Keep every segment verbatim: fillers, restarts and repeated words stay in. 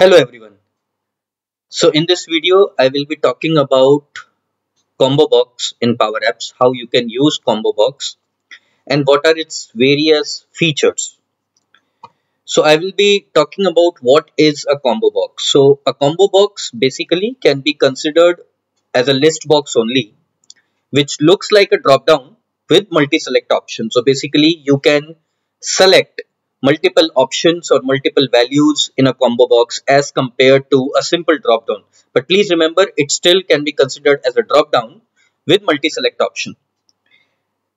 Hello everyone. So in this video, I will be talking about Combo Box in Power Apps, how you can use Combo Box and what are its various features. So I will be talking about what is a Combo Box. So a Combo Box basically can be considered as a list box only, which looks like a drop down with multi-select option. So basically you can select multiple options or multiple values in a combo box as compared to a simple drop down. But please remember, it still can be considered as a drop down with multi-select option.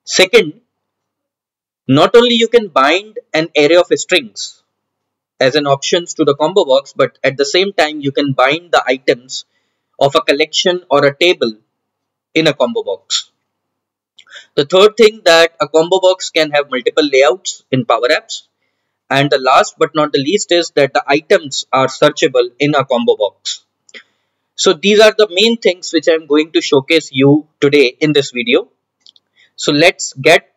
Second, not only you can bind an array of strings as an options to the combo box, but at the same time you can bind the items of a collection or a table in a combo box. The third thing that a combo box can have multiple layouts in Power Apps. And the last but not the least is that the items are searchable in a combo box. So these are the main things which I'm going to showcase you today in this video. So let's get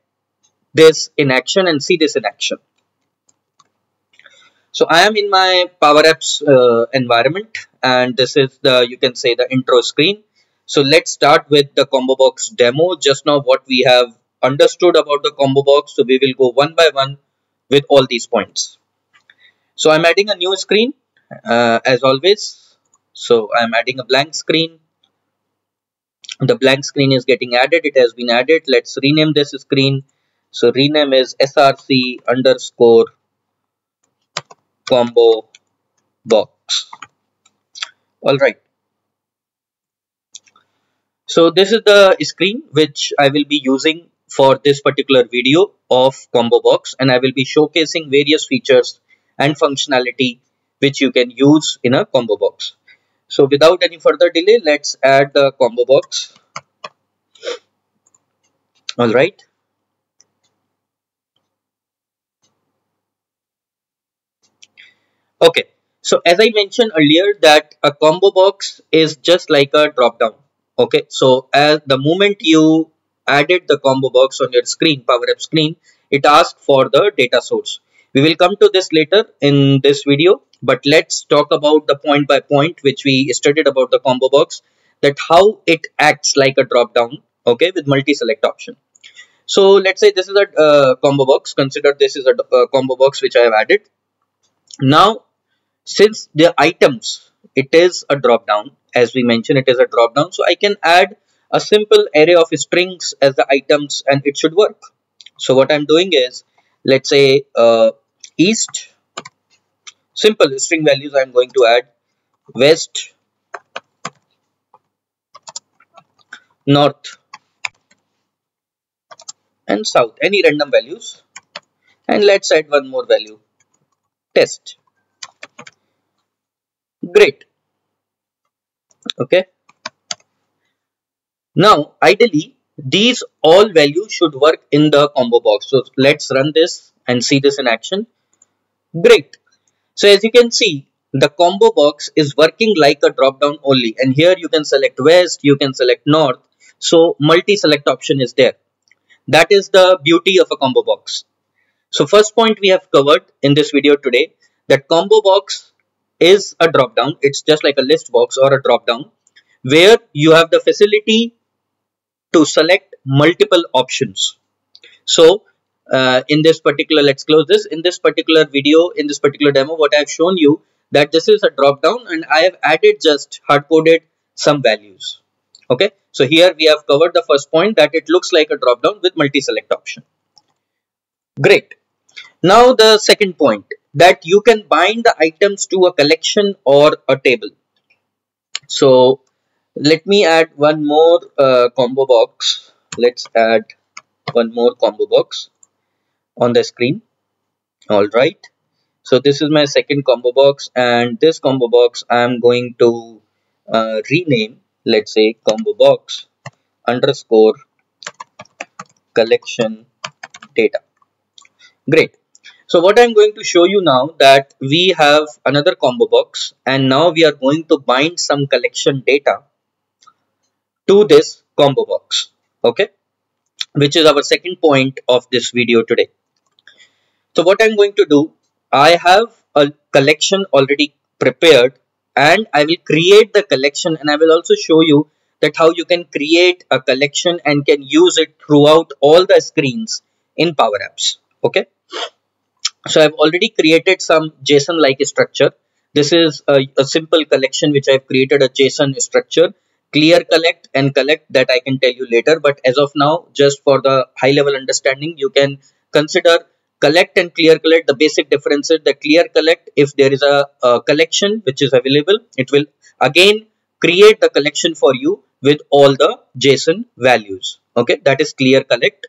this in action and see this in action. So I am in my Power Apps uh, environment, and this is the, you can say, the intro screen. So let's start with the combo box demo. Just now what we have understood about the combo box. So we will go one by one with all these points. So I'm adding a new screen uh, as always. So I'm adding a blank screen. The blank screen is getting added. It has been added. Let's rename this screen. So rename is src underscore combo box. All right. So this is the screen which I will be using for this particular video of combo box, and I will be showcasing various features and functionality which you can use in a combo box. So without any further delay, let's add the combo box. All right. Okay. So as I mentioned earlier, that a combo box is just like a drop down. Okay. So as the moment you added the combo box on your screen, Power App screen, it asked for the data source. We will come to this later in this video, but let's talk about the point by point which we studied about the combo box, that how it acts like a drop down, okay, with multi-select option. So let's say this is a uh, combo box. Consider this is a uh, combo box which I have added. Now, since the items, it is a drop down, as we mentioned, it is a drop down. So I can add a simple array of strings as the items and it should work. So what I'm doing is, let's say uh, east, simple string values I'm going to add, west, north and south, any random values, and let's add one more value, test. Great. Okay. Now, ideally, these all values should work in the combo box. So let's run this and see this in action. Great. So as you can see, the combo box is working like a drop down only. And here you can select west, you can select north. So multi-select option is there. That is the beauty of a combo box. So first point we have covered in this video today, that combo box is a drop down. It's just like a list box or a drop down where you have the facility to select multiple options. So uh, in this particular, let's close this, in this particular video, in this particular demo, what I have shown you, that this is a drop down and I have added, just hard coded some values. Okay. So here we have covered the first point, that it looks like a drop down with multi-select option. Great. Now the second point, that you can bind the items to a collection or a table. So let me add one more uh, combo box. Let's add one more combo box on the screen. All right. So this is my second combo box, and this combo box I'm going to uh, rename, let's say combo box underscore collection data. Great. So what I'm going to show you now, that we have another combo box, and now we are going to bind some collection data to this combo box, okay, which is our second point of this video today. So what I'm going to do, I have a collection already prepared, and I will create the collection, and I will also show you that how you can create a collection and can use it throughout all the screens in Power Apps. Okay. So I've already created some JSON like structure. This is a, a simple collection which I've created a JSON structure, clear collect and collect, that I can tell you later. But as of now, just for the high level understanding, you can consider collect and clear collect. The basic difference is the clear collect, if there is a, a collection which is available, it will again create the collection for you with all the JSON values. Okay, that is clear collect.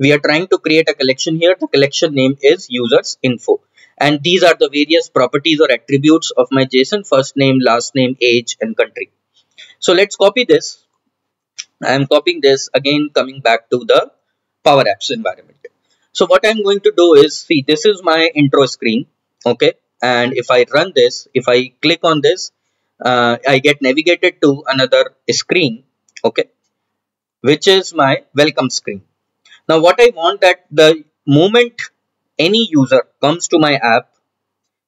We are trying to create a collection here. The collection name is users info. And these are the various properties or attributes of my JSON: first name, last name, age, and country. So let's copy this. I am copying this again, coming back to the Power Apps environment. So what I'm going to do is, see, this is my intro screen. Okay. And if I run this, if I click on this, uh, I get navigated to another screen. Okay. Which is my welcome screen. Now what I want, that the moment any user comes to my app,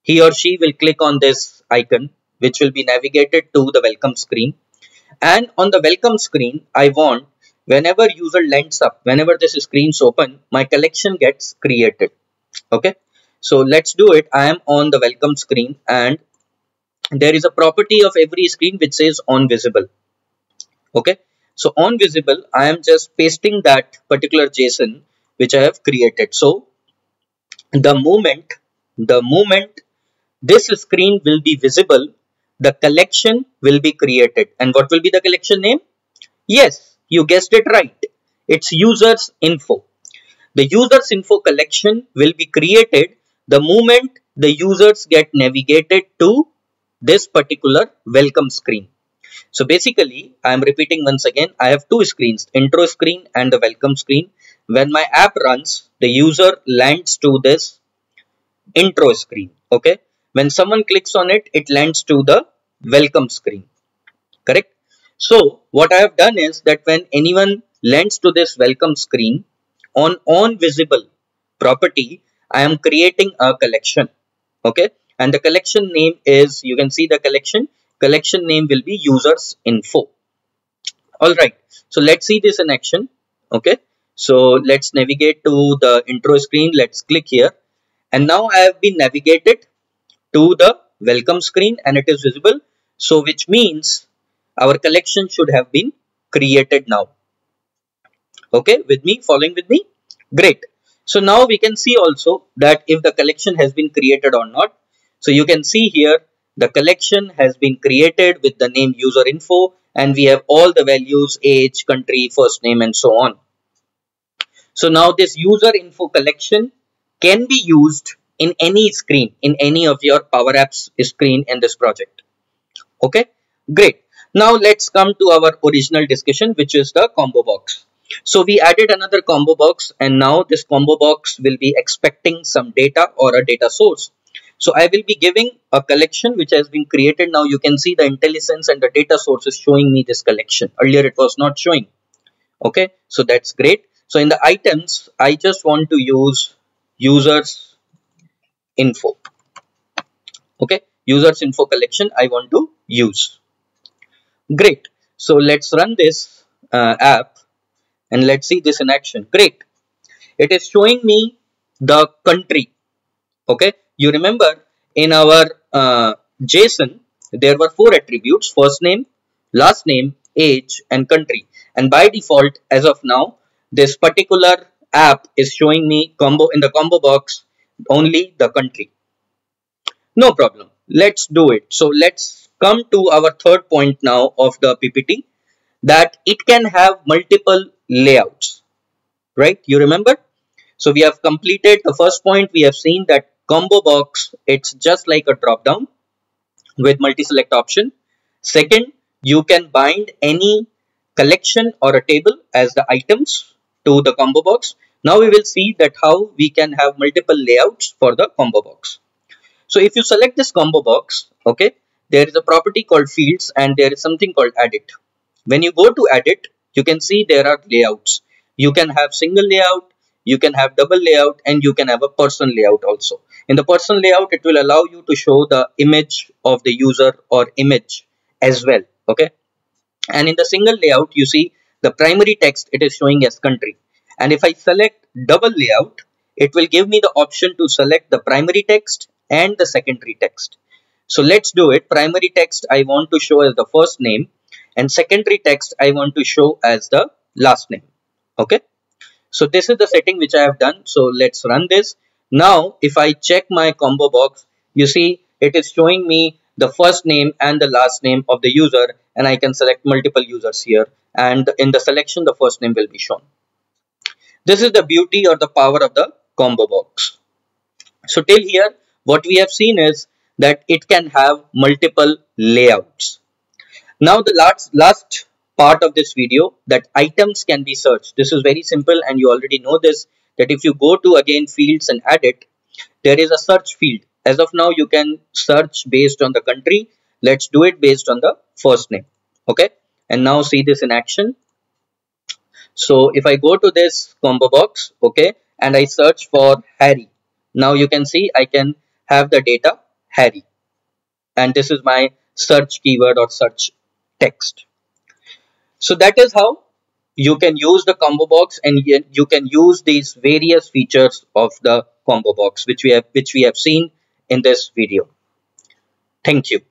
he or she will click on this icon, which will be navigated to the welcome screen. And on the welcome screen, I want, whenever user lands up, whenever this screen is open, my collection gets created. Okay. So let's do it. I am on the welcome screen, and there is a property of every screen which says on visible. Okay. So on visible, I am just pasting that particular JSON which I have created. So the moment, the moment this screen will be visible, the collection will be created. And what will be the collection name? Yes, you guessed it right. It's users info. The users info collection will be created the moment the users get navigated to this particular welcome screen. So basically, I am repeating once again, I have two screens, intro screen and the welcome screen. When my app runs, the user lands to this intro screen. Okay. When someone clicks on it, it lands to the welcome screen. Correct. So what I have done is that when anyone lands to this welcome screen, on on visible property, I am creating a collection. Okay. And the collection name is, you can see the collection. Collection name will be users info. All right. So let's see this in action. Okay. So let's navigate to the intro screen. Let's click here. And now I have been navigated to the welcome screen and it is visible. So which means our collection should have been created now. Okay. With me, following with me. Great. So now we can see also that if the collection has been created or not. So you can see here, the collection has been created with the name user info, and we have all the values, age, country, first name, and so on. So now this user info collection can be used in any screen, in any of your Power Apps screen in this project. Okay, great. Now let's come to our original discussion, which is the combo box. So we added another combo box, and now this combo box will be expecting some data or a data source. So I will be giving a collection which has been created. Now you can see the IntelliSense and the data source is showing me this collection. Earlier it was not showing. Okay, so that's great. So in the items, I just want to use users info. Okay, users info collection I want to use. Great. So let's run this uh, app and let's see this in action. Great. It is showing me the country. Okay. You remember in our uh, JSON, there were four attributes: first name, last name, age, and country. And by default, as of now, this particular app is showing me combo in the combo box only the country. No problem. Let's do it. So let's come to our third point now of the P P T, that it can have multiple layouts, right? You remember? So we have completed the first point. We have seen that combo box, it's just like a drop down with multi-select option. Second, you can bind any collection or a table as the items to the combo box. Now we will see that how we can have multiple layouts for the combo box. So if you select this combo box, okay, there is a property called fields and there is something called edit. When you go to edit, you can see there are layouts. You can have single layout, you can have double layout and you can have a person layout also. In the person layout, it will allow you to show the image of the user or image as well. Okay. And in the single layout, you see the primary text, it is showing as country. And if I select double layout, it will give me the option to select the primary text and the secondary text. So let's do it. Primary text I want to show as the first name, and secondary text I want to show as the last name. Okay. So this is the setting which I have done. So let's run this. Now if I check my combo box, you see it is showing me the first name and the last name of the user, and I can select multiple users here, and in the selection the first name will be shown. This is the beauty or the power of the combo box. So till here what we have seen is that it can have multiple layouts. Now the last, last part of this video, that items can be searched. This is very simple and you already know this, that if you go to again fields and add it, there is a search field. As of now you can search based on the country. Let's do it based on the first name. Okay. And now see this in action. So if I go to this combo box, okay, and I search for Harry. Now you can see I can have the data Harry. And this is my search keyword or search text. So that is how you can use the combo box, and you can use these various features of the combo box which we have which we have seen in this video. Thank you.